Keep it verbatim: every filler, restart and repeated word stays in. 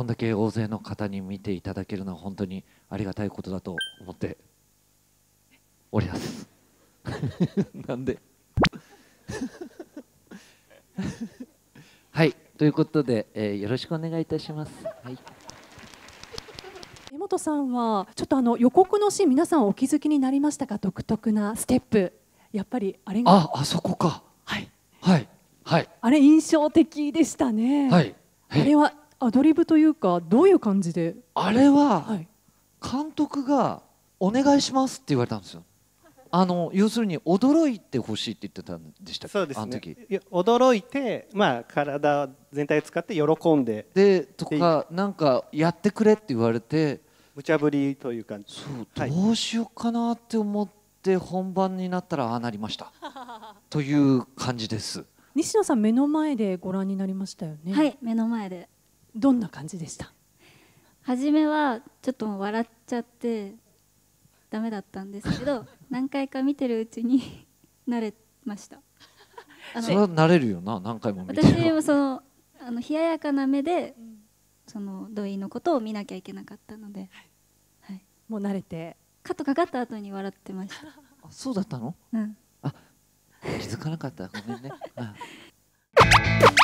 こんだけ大勢の方に見ていただけるのは本当にありがたいことだと思っておりますなんではいということで、えー、よろしくお願いいたします。はい、江本さんはちょっとあの予告のシーン皆さんお気づきになりましたか？独特なステップ、やっぱりあれが あ, あそこかはいはいはいあれ印象的でしたね。はい、はい、あれはアドリブというかどういう感じで？あれは監督がお願いしますって言われたんですよ。あの要するに驚いてほしいって言ってたんでしたっけ？そうですね、あの時驚いて、まあ、体全体を使って喜んででとかなんかやってくれって言われて無茶ぶりというか、そう、はい、どうしようかなって思って本番になったらああなりましたという感じです。西野さん目の前でご覧になりましたよね？はい、目の前で。どんな感じでした？初めはちょっと笑っちゃってダメだったんですけど何回か見てるうちに慣れました。あのそれは慣れるよな、何回も見てる。私もそのあの冷ややかな目で、うん、その土井のことを見なきゃいけなかったので、はいはい、もう慣れてカットかかった後に笑ってました。あ、そうだったの？うん、あ、気づかなかった、ごめんねああ